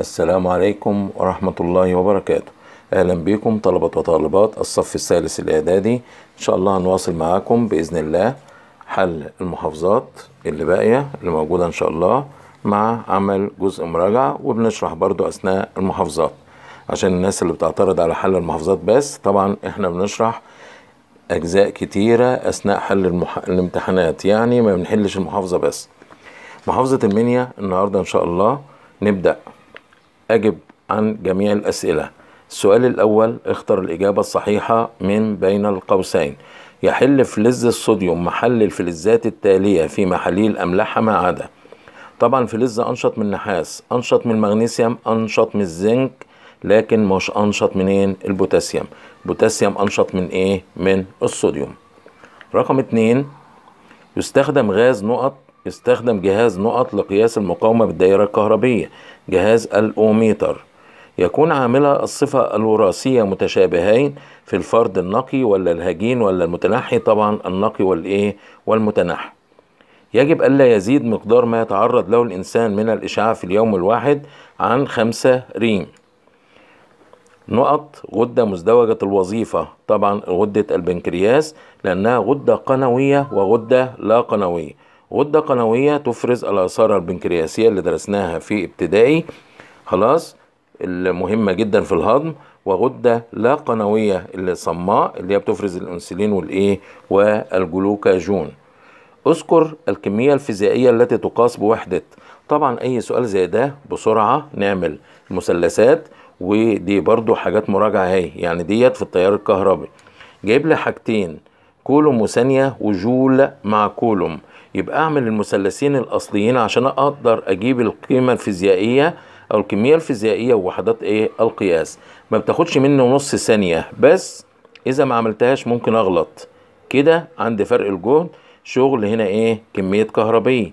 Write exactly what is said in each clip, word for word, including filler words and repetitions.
السلام عليكم ورحمة الله وبركاته. أهلا بكم طلبة وطالبات الصف الثالث الإعدادي. إن شاء الله هنواصل معاكم بإذن الله حل المحافظات اللي باقية اللي موجودة إن شاء الله مع عمل جزء مراجعة، وبنشرح برضو أثناء المحافظات عشان الناس اللي بتعترض على حل المحافظات. بس طبعا إحنا بنشرح أجزاء كتيرة أثناء حل المح... الامتحانات، يعني ما بنحلش المحافظة بس. محافظة المنيا النهاردة إن شاء الله نبدأ أجب عن جميع الأسئلة. السؤال الأول، اختر الإجابة الصحيحة من بين القوسين. يحل فلز الصوديوم محلل الفلزات التالية في محاليل أملاحها ما عدا. طبعا فلز أنشط من النحاس، أنشط من المغنيسيوم، أنشط من الزنك، لكن مش أنشط منين؟ البوتاسيوم. البوتاسيوم أنشط من إيه؟ من الصوديوم. رقم اتنين، يستخدم غاز نقط يستخدم جهاز نقط لقياس المقاومة بالدائرة الكهربية، جهاز الأوميتر. يكون عاملها الصفة الوراثية متشابهين في الفرد النقي ولا الهجين ولا المتنحي؟ طبعا النقي والإيه؟ والمتنحي. يجب ألا يزيد مقدار ما يتعرض له الإنسان من الإشعاع في اليوم الواحد عن خمسة ريم. نقط غدة مزدوجة الوظيفة، طبعا غدة البنكرياس لأنها غدة قنوية وغدة لا قنوية. غدة قنوية تفرز العصارة البنكرياسية اللي درسناها في ابتدائي، خلاص، المهمة جدا في الهضم، وغدة لا قنوية اللي صماء اللي هي بتفرز الأنسولين والإيه والجلوكاجون. اذكر الكمية الفيزيائية التي تقاس بوحدة. طبعا أي سؤال زي ده بسرعة نعمل المثلثات، ودي برضو حاجات مراجعة اهي، يعني ديت في التيار الكهربي. جايب لي حاجتين، كولوم وثانية وجول مع كولوم، يبقى اعمل المثلثين الاصليين عشان اقدر اجيب القيمة الفيزيائية او الكمية الفيزيائية ووحدات ايه القياس. ما بتاخدش منه نص ثانية، بس اذا ما عملتهاش ممكن اغلط كده، عندي فرق الجهد. شغل هنا ايه؟ كمية كهربية.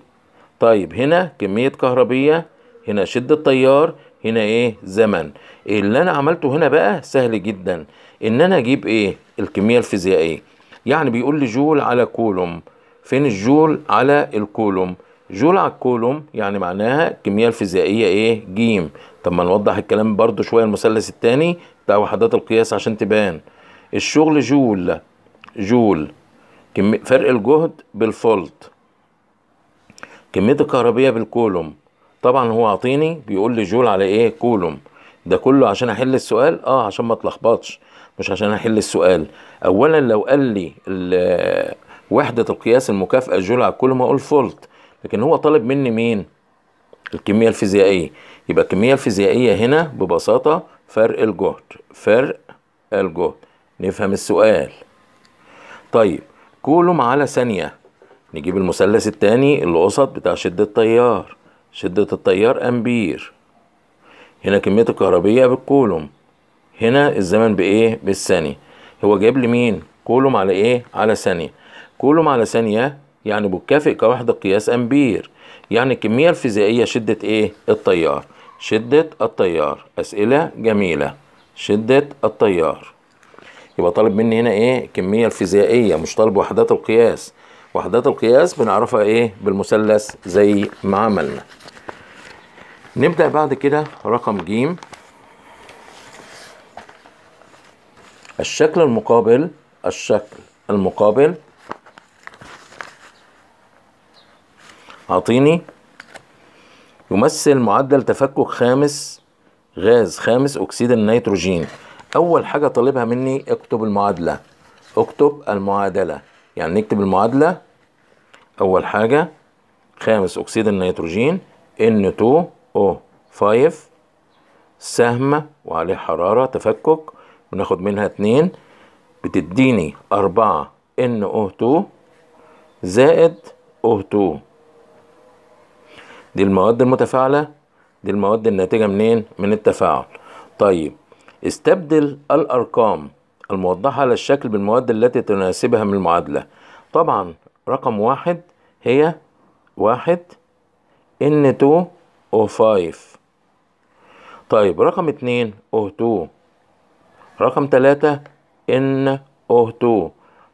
طيب هنا كمية كهربية، هنا شدة تيار، هنا ايه؟ زمن. إيه اللي انا عملته هنا بقى؟ سهل جدا ان انا اجيب ايه؟ الكمية الفيزيائية. يعني بيقول لي جول على كولوم، فين الجول على الكولوم؟ جول على الكولوم يعني معناها الكمية الفيزيائية ايه؟ جيم. طب ما نوضح الكلام برضو شوية، المثلث التاني بتاع وحدات القياس عشان تبان. الشغل جول جول، فرق الجهد بالفولت، كمية الكهربية بالكولوم. طبعا هو عطيني بيقول لي جول على ايه؟ كولوم. ده كله عشان احل السؤال؟ اه عشان ما اتلخبطش، مش عشان احل السؤال. اولا لو قال لي وحدة القياس المكافئة جول على كولوم اقول فولت، لكن هو طالب مني مين؟ الكمية الفيزيائية. يبقى الكمية الفيزيائية هنا ببساطة فرق الجهد، فرق الجهد، نفهم السؤال. طيب كولوم على ثانية، نجيب المثلث الثاني اللي وسط بتاع شدة التيار، شدة التيار أمبير. هنا كمية الكهربية بالكولوم، هنا الزمن بإيه؟ بالثانية. هو جايب لي مين؟ كولوم على إيه؟ على ثانية. كولوم على ثانية يعني بتكافئ كوحدة قياس أمبير، يعني الكمية الفيزيائية شدة إيه؟ التيار، شدة التيار. أسئلة جميلة، شدة التيار. يبقى طالب مني هنا إيه؟ الكمية الفيزيائية، مش طالب وحدات القياس. وحدات القياس بنعرفها إيه؟ بالمثلث زي ما عملنا. نبدأ بعد كده رقم ج. الشكل المقابل الشكل المقابل عطيني يمثل معدل تفكك خامس غاز خامس أكسيد النيتروجين. أول حاجة طالبها مني اكتب المعادلة، اكتب المعادلة، يعني نكتب المعادلة. أول حاجة خامس أكسيد النيتروجين إن تو أو خمسة، سهم وعليه حرارة تفكك بناخد منها اتنين، بتديني أربعة إن أو اتنين زائد أو اتنين. دي المواد المتفاعلة، دي المواد الناتجة منين؟ من التفاعل. طيب استبدل الأرقام الموضحة على الشكل بالمواد التي تناسبها من المعادلة. طبعا رقم واحد هي واحد إن تو أو خمسة. طيب رقم اتنين أو اتنين، رقم تلاتة إن أو اتنين.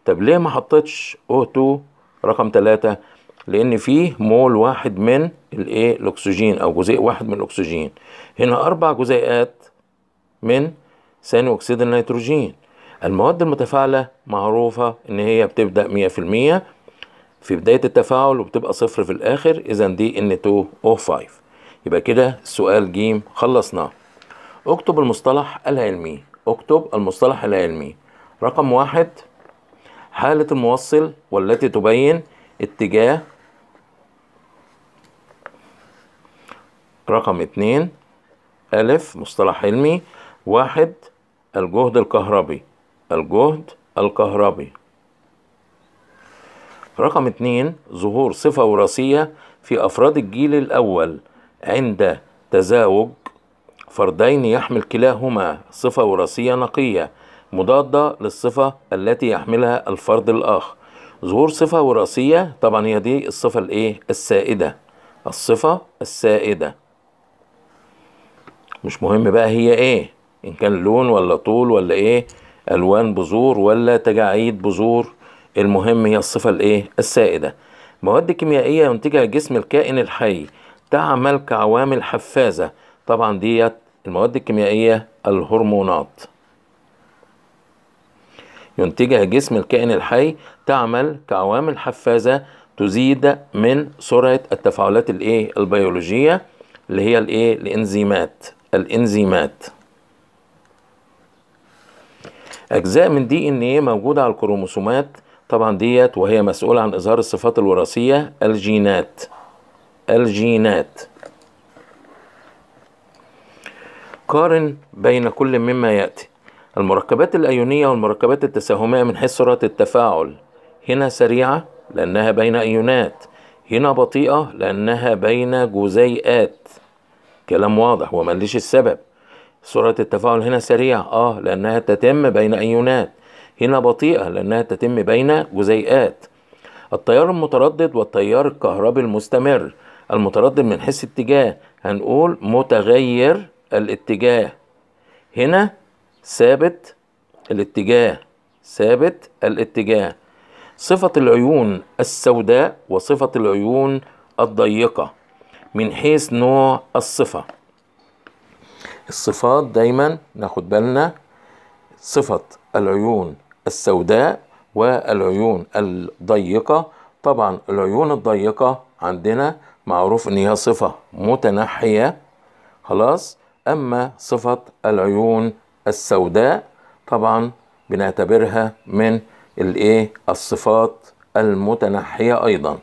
طب ليه ما حطيتش أو اتنين رقم تلاتة؟ لان فيه مول واحد من الايه الاكسجين او جزيء واحد من الاكسجين. هنا اربع جزيئات من ثاني اكسيد النيتروجين. المواد المتفاعله معروفه ان هي بتبدا مية في المية في بدايه التفاعل وبتبقى صفر في الاخر، اذا دي إن تو أو خمسة. يبقى كده السؤال جيم خلصناه. اكتب المصطلح العلمي، اكتب المصطلح العلمي. رقم واحد حالة الموصل والتي تبين اتجاه. رقم اتنين ألف مصطلح علمي. واحد الجهد الكهربي، الجهد الكهربي. رقم اتنين ظهور صفة وراثية في أفراد الجيل الأول عند تزاوج فردين يحمل كلاهما صفة وراثية نقية مضادة للصفة التي يحملها الفرد الآخر. ظهور صفة وراثية، طبعا هي دي الصفة الايه السائدة، الصفة السائدة مش مهم بقى هي ايه، ان كان لون ولا طول ولا ايه الوان بذور ولا تجاعيد بذور، المهم هي الصفة الايه السائدة. مواد كيميائية ينتجها جسم الكائن الحي تعمل كعوامل حفازة، طبعا ديت المواد الكيميائية الهرمونات. ينتجها جسم الكائن الحي تعمل كعوامل حفازة تزيد من سرعة التفاعلات الايه البيولوجية اللي هي الايه الانزيمات، الانزيمات. اجزاء من دي ان ايه موجودة على الكروموسومات، طبعا ديت وهي مسؤولة عن اظهار الصفات الوراثية الجينات، الجينات. قارن بين كل مما يأتي. المركبات الأيونية والمركبات التساهمية من حيث سرعة التفاعل، هنا سريعة لأنها بين أيونات، هنا بطيئة لأنها بين جزيئات. كلام واضح ومليش السبب. سرعة التفاعل هنا سريعة آه لأنها تتم بين أيونات، هنا بطيئة لأنها تتم بين جزيئات. التيار المتردد والتيار الكهربي المستمر. المتردد من حيث اتجاه هنقول متغير الاتجاه، هنا ثابت الاتجاه، ثابت الاتجاه. صفة العيون السوداء وصفة العيون الضيقة من حيث نوع الصفة. الصفات دايما ناخد بالنا، صفة العيون السوداء والعيون الضيقة. طبعا العيون الضيقة عندنا معروف ان هي صفة متنحية خلاص، اما صفة العيون السوداء طبعا بنعتبرها من الايه الصفات المتنحية ايضا،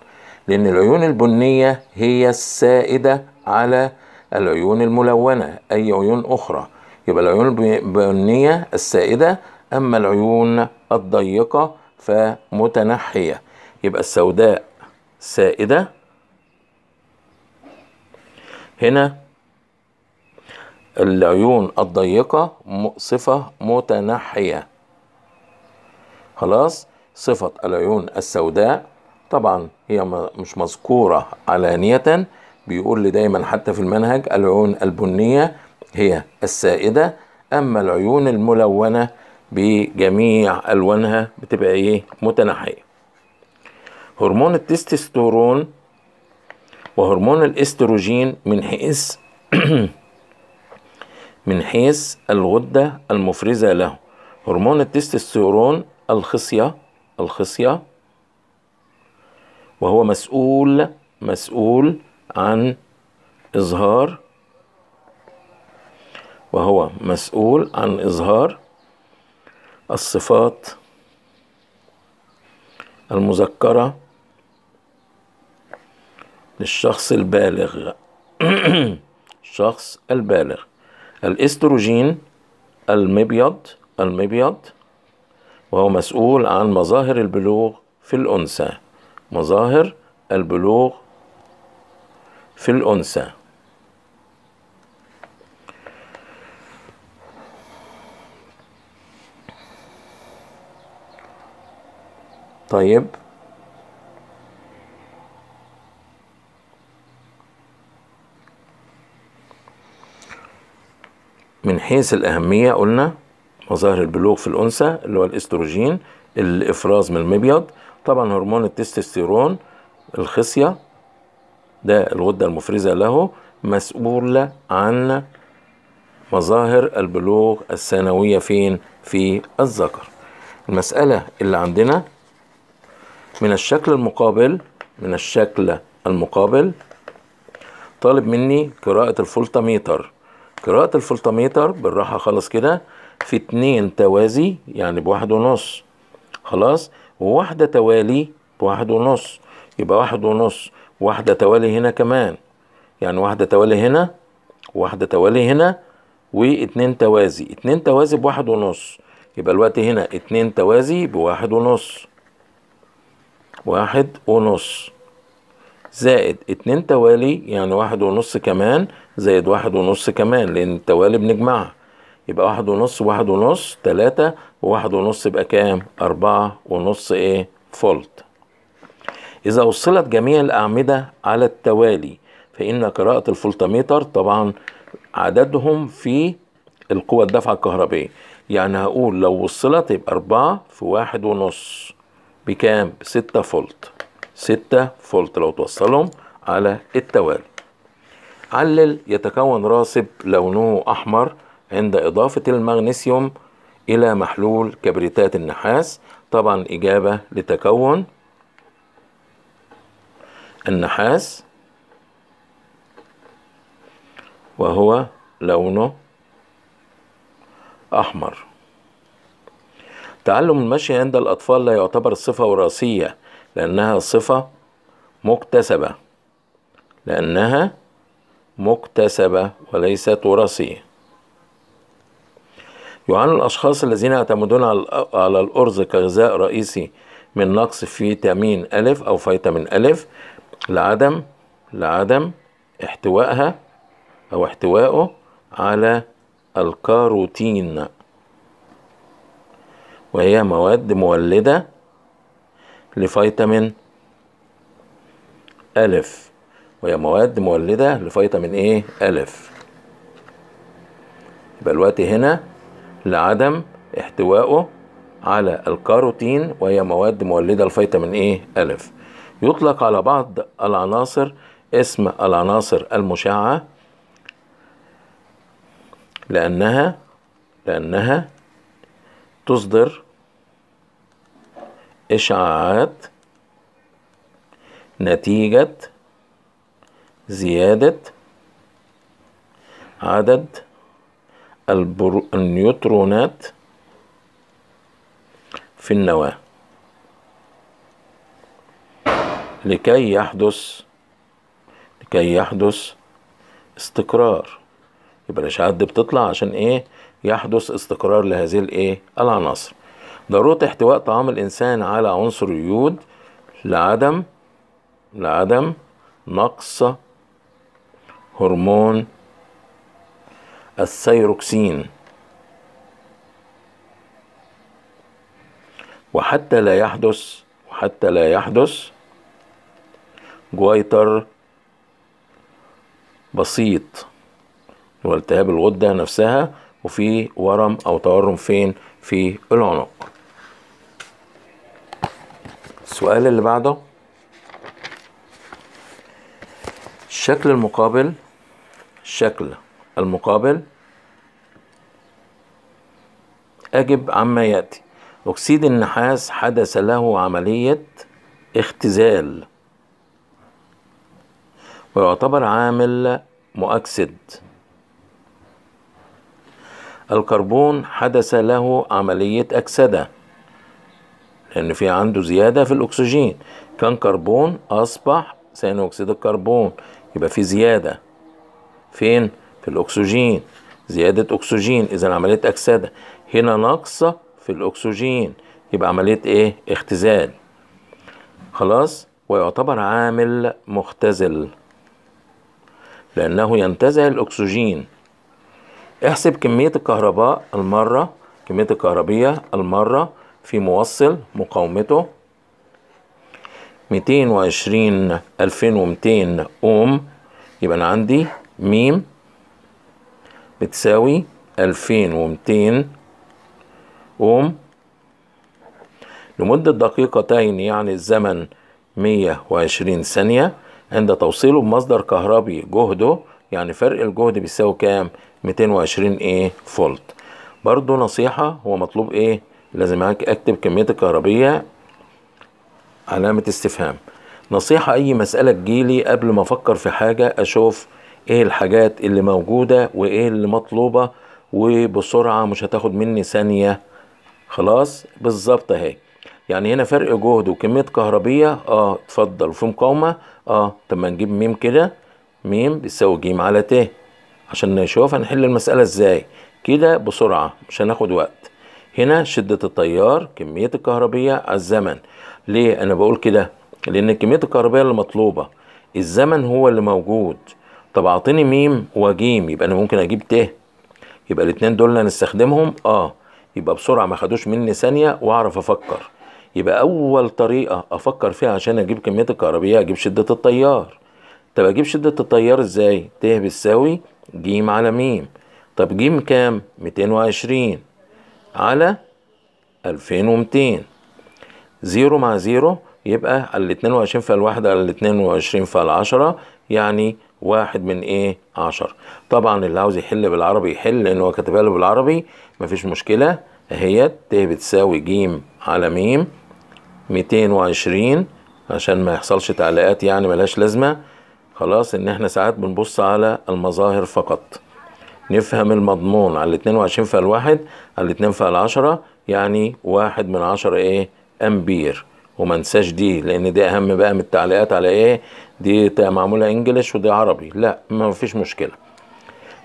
لان العيون البنية هي السائدة على العيون الملونة اي عيون اخرى. يبقى العيون البنية السائدة، اما العيون الضيقة فمتنحية. يبقى السوداء سائدة، هنا العيون الضيقة صفة متنحية خلاص. صفة العيون السوداء طبعا هي مش مذكورة علانية، بيقول لي دايما حتى في المنهج العيون البنية هي السائدة، اما العيون الملونة بجميع الوانها بتبقى ايه متنحية. هرمون التستوستيرون وهرمون الاستروجين من حيث من حيث الغدة المفرزة له. هرمون التستوستيرون الخصية، الخصية وهو مسؤول مسؤول عن إظهار وهو مسؤول عن إظهار الصفات المذكرة للشخص البالغ الشخص البالغ. الاستروجين المبيض، المبيض وهو مسؤول عن مظاهر البلوغ في الأنثى، مظاهر البلوغ في الأنثى. طيب من حيث الأهمية قلنا مظاهر البلوغ في الأنثى اللي هو الاستروجين، الإفراز من المبيض، طبعا هرمون التستوستيرون، الخصية، ده الغدة المفرزة له، مسؤولة عن مظاهر البلوغ الثانوية فين؟ في الذكر. المسألة اللي عندنا من الشكل المقابل، من الشكل المقابل طالب مني قراءة الفولتميتر. قراءة الفولتميتر بالراحة خالص كده في اتنين توازي، يعني بواحد ونص خلاص، وواحدة توالي بواحد ونص، يبقى واحد ونص، واحدة توالي هنا كمان، يعني واحدة توالي هنا واحدة توالي هنا، واتنين توازي، اتنين توازي بواحد ونص، يبقى الوقت هنا اتنين توازي بواحد ونص، واحد ونص زائد اتنين توالي يعني واحد ونص كمان، زائد واحد ونص كمان لأن التوالي بنجمعها، يبقى واحد ونص واحد ونص تلاتة، وواحد ونص يبقى كام؟ أربعة ونص إيه؟ فولت. إذا وصلت جميع الأعمدة على التوالي فإن قراءة الفولتميتر طبعا عددهم في القوة الدافعة الكهربائية، يعني هقول لو وصلت يبقى أربعة في واحد ونص بكام؟ بستة فولت، ستة فولت لو توصلهم على التوالي. علل يتكون راسب لونه أحمر عند إضافة المغنيسيوم إلى محلول كبريتات النحاس. طبعا إجابة لتكون النحاس وهو لونه أحمر. تعلم المشي عند الأطفال لا يعتبر صفة وراثية لأنها صفة مكتسبة، لأنها مكتسبة وليست وراثية. يعاني الأشخاص الذين يعتمدون على الأرز كغذاء رئيسي من نقص فيتامين ألف أو فيتامين ألف لعدم لعدم احتوائها أو احتوائه على الكاروتين، وهي مواد مولدة لفيتامين ألف، وهي مواد مولدة لفيتامين إيه؟ ألف. يبقى الوقت هنا لعدم احتوائه على الكاروتين وهي مواد مولدة لفيتامين إيه؟ ألف. يطلق على بعض العناصر اسم العناصر المشعة لأنها لأنها تصدر إشعاعات نتيجة زيادة عدد النيوترونات في النواة لكي يحدث لكي يحدث استقرار. يبقى الإشعاعات دي بتطلع عشان إيه؟ يحدث استقرار لهذه الإيه؟ العناصر. ضرورة احتواء طعام الإنسان على عنصر اليود لعدم لعدم نقص هرمون الثيروكسين، وحتى لا يحدث وحتى لا يحدث جويتر بسيط والتهاب الغدة نفسها وفي ورم أو تورم فين؟ في العنق. السؤال اللي بعده الشكل المقابل، الشكل المقابل أجب عما يأتي. أكسيد النحاس حدث له عملية اختزال ويعتبر عامل مؤكسد. الكربون حدث له عملية أكسدة لأن في عنده زيادة في الأكسجين، كان كربون أصبح ثاني أكسيد الكربون، يبقى في زيادة فين؟ في الأكسجين، زيادة أكسجين، إذا عملية أكسدة. هنا نقص في الأكسجين يبقى عملية إيه؟ اختزال خلاص. ويعتبر عامل مختزل لأنه ينتزع الأكسجين. احسب كمية الكهرباء المرة كمية الكهربية المرة في موصل مقاومته مئتين وعشرين ألفين ومئتين أوم، يبقى أنا عندي ميم بتساوي ألفين ومئتين أوم لمدة دقيقتين، يعني الزمن مية وعشرين ثانية عند توصيله بمصدر كهربي جهده، يعني فرق الجهد بيساوي كام؟ ميتين وعشرين ايه فولت. برضو نصيحة، هو مطلوب ايه؟ لازم معاك اكتب كمية الكهربية علامة استفهام. نصيحة، اي مسألة تجيلي قبل ما افكر في حاجة اشوف ايه الحاجات اللي موجودة وايه اللي مطلوبة وبسرعة، مش هتاخد مني ثانية. خلاص بالظبط اهي، يعني هنا فرق جهد وكمية كهربية، اه اتفضل، وفي مقاومة، اه طب ما نجيب ميم كده، ميم بتساوي جيم على ت، عشان نشوف هنحل المسألة ازاي كده بسرعة مش هناخد وقت. هنا شدة التيار، كمية الكهربية على الزمن. ليه انا بقول كده؟ لان كمية الكهربية اللي مطلوبة، الزمن هو اللي موجود. طب اعطيني ميم وجيم، يبقى انا ممكن اجيب ت، يبقى الاتنين دول هنستخدمهم، اه يبقى بسرعة ما خدوش مني ثانية واعرف افكر. يبقى اول طريقة افكر فيها عشان اجيب كمية الكهربية اجيب شدة التيار. طب اجيب شدة التيار ازاي؟ ت بتساوي ج على م. طب ج كام؟ ميتين وعشرين على ألفين ومتين. زيرو مع زيرو يبقى على اتنين وعشرين فال واحد على اتنين وعشرين فال عشرة، يعني واحد من ايه؟ عشر. طبعا اللي عاوز يحل بالعربي يحل، لان هو كاتبها له بالعربي مفيش مشكلة. اهي ت بتساوي ج على م ميتين وعشرين، عشان ما يحصلش تعليقات يعني ملهاش لازمة. خلاص، ان احنا ساعات بنبص على المظاهر فقط، نفهم المضمون. على اتنين وعشرين فال واحد على اتنين فال عشرة، يعني واحد من عشرة ايه؟ امبير. وما انساش دي، لان دي اهم بقى من التعليقات على ايه، دي معمولة انجلش ودي عربي، لا ما فيش مشكلة.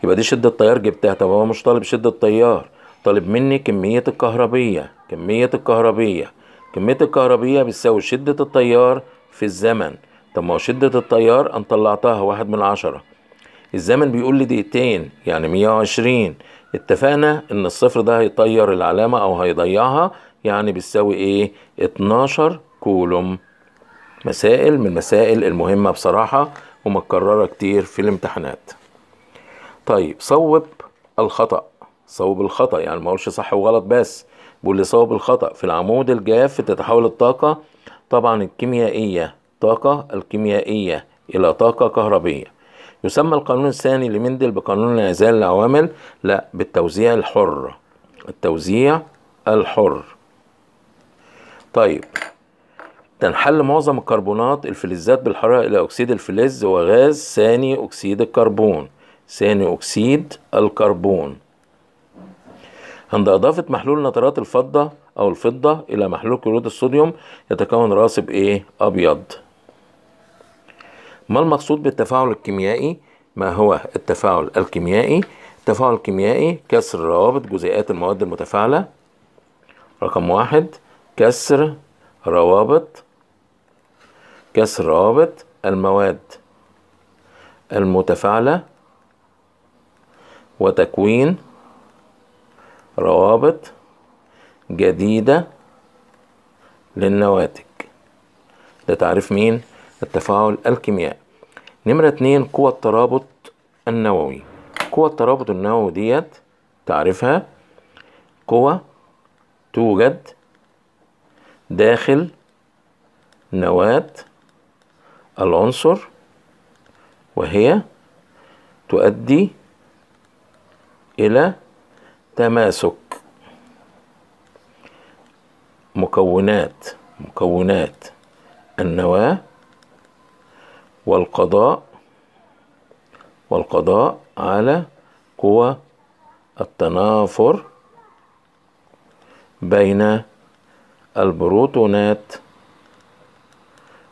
يبقى دي شدة التيار جبتها. طب هو مش طالب شدة التيار، طالب مني كمية الكهربية. كمية الكهربية، كمية الكهربية بتساوي شدة التيار في الزمن. طب ما هو شدة التيار أنا طلعتها واحد من عشرة، الزمن بيقول لي دقيقتين يعني مية وعشرين. اتفقنا إن الصفر ده هيطير العلامة أو هيضيعها، يعني بتساوي إيه؟ اتناشر كولوم. مسائل من المسائل المهمة بصراحة ومتكررة كتير في الامتحانات. طيب صوب الخطأ. صوب الخطأ يعني ما أقولش صح وغلط بس، بقول لي صوب الخطأ. في العمود الجاف تتحول الطاقة طبعا الكيميائية، طاقة الكيميائية إلى طاقة كهربية. يسمى القانون الثاني لمندل بقانون انعزال العوامل، لا بالتوزيع الحر، التوزيع الحر. طيب تنحل معظم الكربونات الفلزات بالحرارة إلى أكسيد الفلز وغاز ثاني أكسيد الكربون، ثاني أكسيد الكربون. عند إضافة محلول نترات الفضة أو الفضة إلى محلول كلوريد الصوديوم يتكون راسب إيه؟ أبيض. ما المقصود بالتفاعل الكيميائي؟ ما هو التفاعل الكيميائي؟ التفاعل الكيميائي كسر روابط جزيئات المواد المتفاعلة. رقم واحد، كسر روابط كسر روابط المواد المتفاعلة وتكوين روابط جديدة للنواتج. ده تعريف مين؟ التفاعل الكيميائي. نمرة اتنين، قوة الترابط النووي. قوة الترابط النووي ديت تعرفها، قوة توجد داخل نواة العنصر وهي تؤدي إلى تماسك مكونات مكونات النواة والقضاء والقضاء على قوى التنافر بين البروتونات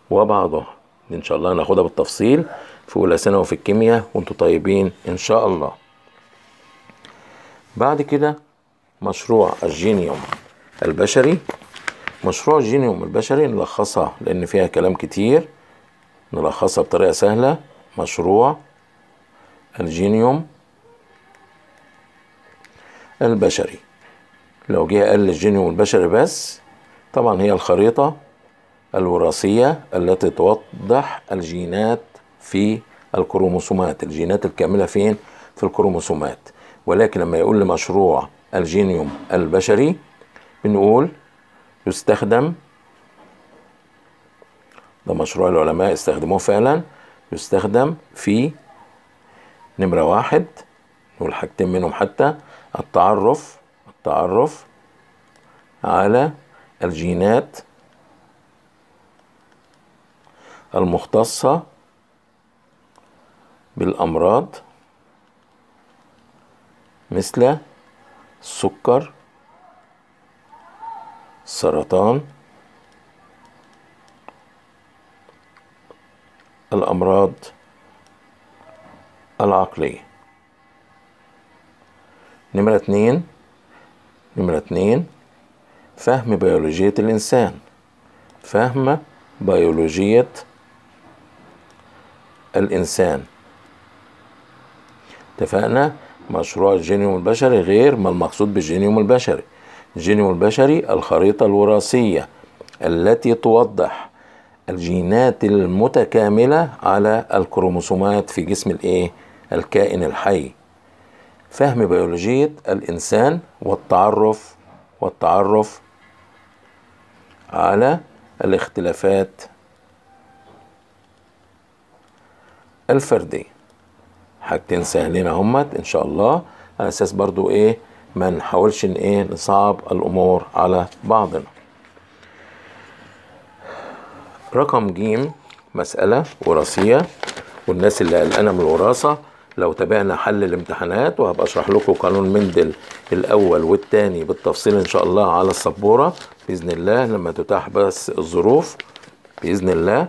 وبعضها. ان شاء الله هناخدها بالتفصيل في اولى ثانوي في الكيمياء، وانتم طيبين ان شاء الله. بعد كده مشروع الجينيوم البشري. مشروع الجينيوم البشري نلخصها لأن فيها كلام كتير، نلخصها بطريقة سهلة. مشروع الجينيوم البشري، لو جه قال الجينيوم البشري بس، طبعا هي الخريطة الوراثية التي توضح الجينات في الكروموسومات، الجينات الكاملة فين؟ في الكروموسومات. ولكن لما يقول لمشروع الجينيوم البشري بنقول يستخدم ده مشروع العلماء استخدموه فعلا، يستخدم في نمرة واحد، والحاجتين منهم حتى التعرف التعرف على الجينات المختصة بالأمراض مثل السكر، السرطان، الأمراض العقلية. نمرة اتنين نمرة اتنين فهم بيولوجية الإنسان، فهم بيولوجية الإنسان. اتفقنا مشروع الجينيوم البشري غير ما المقصود بالجينيوم البشري. الجينيوم البشري الخريطة الوراثية التي توضح الجينات المتكاملة على الكروموسومات في جسم الايه؟ الكائن الحي. فهم بيولوجية الإنسان والتعرف والتعرف على الاختلافات الفردية. حاجتين سهلين اهمت ان شاء الله، على اساس برضو ايه ما نحاولش ان ايه نصعب الامور على بعضنا. رقم ج مسألة وراثية، والناس اللي قلقانة من الوراثة لو تابعنا حل الامتحانات، وهبقى اشرح لكم قانون مندل الاول والتاني بالتفصيل ان شاء الله على السبورة باذن الله لما تتاح بس الظروف باذن الله.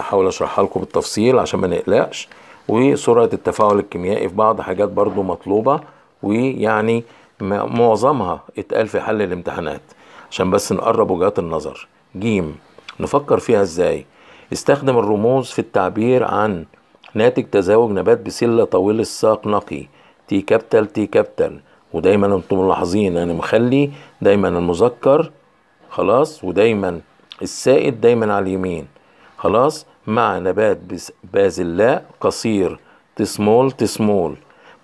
احاول اشرحها لكم بالتفصيل عشان ما نقلقش، وسرعة التفاعل الكيميائي في بعض حاجات برضو مطلوبة، ويعني معظمها اتقال في حل الامتحانات عشان بس نقرب وجهات النظر. ج نفكر فيها ازاي؟ استخدم الرموز في التعبير عن ناتج تزاوج نبات بسلة طويل الساق نقي، تي كابتل تي كابتل. ودايما انتم ملاحظين انا مخلي دايما المذكر خلاص ودايما السائد دايما على اليمين خلاص، مع نبات بازلاء قصير تسمول تسمول،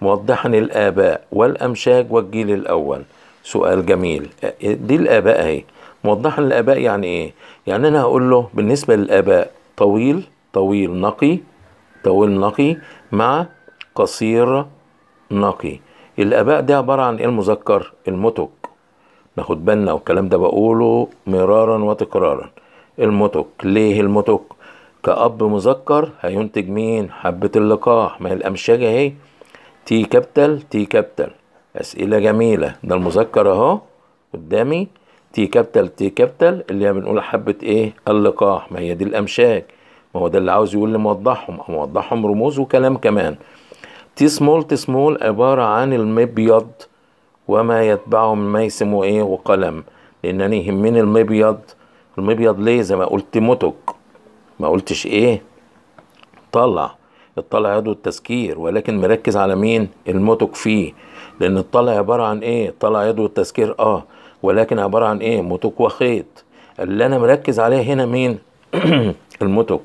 موضحا الآباء والأمشاج والجيل الأول. سؤال جميل، دي الآباء اهي، موضحا الآباء يعني ايه؟ يعني انا هقول له بالنسبة للآباء طويل طويل نقي طويل نقي مع قصير نقي. الآباء ده عبارة عن ايه؟ المذكر المتج، ناخد بالنا والكلام ده بقوله مرارا وتكرارا. المتج ليه المتج؟ كأب مذكر هينتج مين؟ حبة اللقاح، ما هي الأمشاج اهي تي كابتل تي كابتل. أسئلة جميلة، ده المذكر اهو قدامي تي كابتل تي كابتل اللي هي بنقول حبة ايه؟ اللقاح، ما هي دي الأمشاج. ما هو ده اللي عاوز يقول لي موضحهم، أو موضحهم رموز وكلام كمان. تي سمول تي سمول عبارة عن المبيض وما يتبعه من ميسم وايه؟ وقلم، لأن أنا يهمني المبيض. المبيض ليه؟ زي ما قلت متج، ما قلتش ايه؟ طلع. الطلع يدعو التذكير، ولكن مركز على مين؟ المتج فيه، لأن الطلع عبارة عن ايه؟ طلع يدعو التذكير اه، ولكن عبارة عن ايه؟ متج وخيط. اللي أنا مركز عليه هنا مين؟ المتج.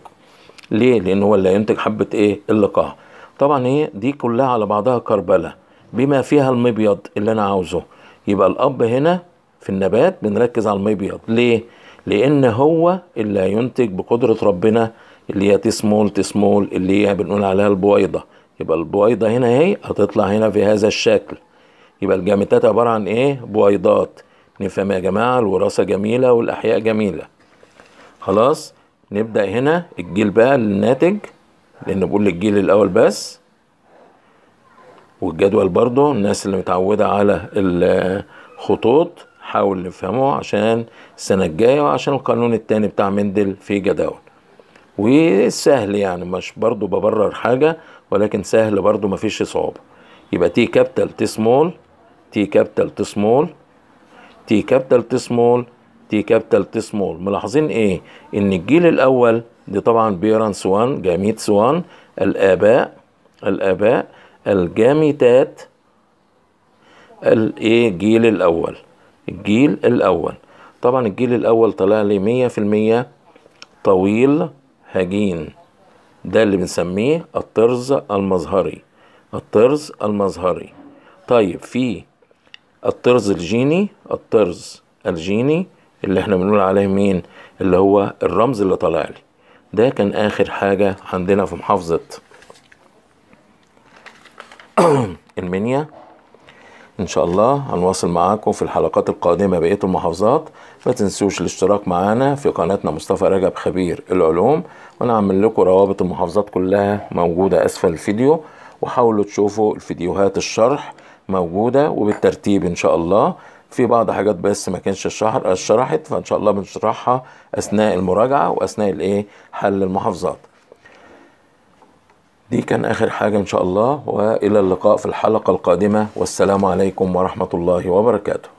ليه؟ لأن هو اللي هينتج حبة ايه؟ اللقاح. طبعا ايه دي كلها على بعضها كربلة بما فيها المبيض اللي أنا عاوزه. يبقى الأب هنا في النبات بنركز على المبيض، ليه؟ لأن هو اللي هينتج بقدرة ربنا اللي هي تسمول تسمول اللي هي بنقول عليها البويضة. يبقى البويضة هنا اهي هتطلع هنا في هذا الشكل. يبقى الجامتات عبارة عن ايه؟ بويضات. نفهم يا جماعة الوراثة جميلة والأحياء جميلة. خلاص نبدأ هنا الجيل بقى للناتج، لأن بقول الجيل الأول بس. والجدول برضو الناس اللي متعودة على الخطوط حاول نفهمه عشان السنة الجاية، وعشان القانون التاني بتاع مندل في جداول. وسهل يعني، مش برضو ببرر حاجة ولكن سهل برضو مفيش صعوبة. يبقى تي كابتل تي سمول تي كابتل تي سمول تي كابتل تي سمول تي كابتل تي سمول. ملاحظين ايه؟ ان الجيل الاول دي طبعا بيرنس واحد جاميتس واحد، الاباء الاباء الجاميتات الايه الجيل الاول الجيل الاول. طبعا الجيل الاول طلع لي مية في المية طويل هجين، ده اللي بنسميه الطرز المظهري الطرز المظهري. طيب في الطرز الجيني الطرز الجيني اللي احنا بنقول عليه مين؟ اللي هو الرمز اللي طلع لي ده كان آخر حاجة عندنا في محافظة المنيا. إن شاء الله هنواصل معاكم في الحلقات القادمة بقية المحافظات. ما تنسوش الاشتراك معانا في قناتنا مصطفى رجب خبير العلوم، وأنا هعمل لكم روابط المحافظات كلها موجودة أسفل الفيديو، وحاولوا تشوفوا الفيديوهات الشرح موجودة وبالترتيب إن شاء الله. في بعض حاجات بس ما كانش الشرح شرحت، فإن شاء الله بنشرحها أثناء المراجعة وأثناء الإيه حل المحافظات. دي كان آخر حاجة إن شاء الله، وإلى اللقاء في الحلقة القادمة، والسلام عليكم ورحمة الله وبركاته.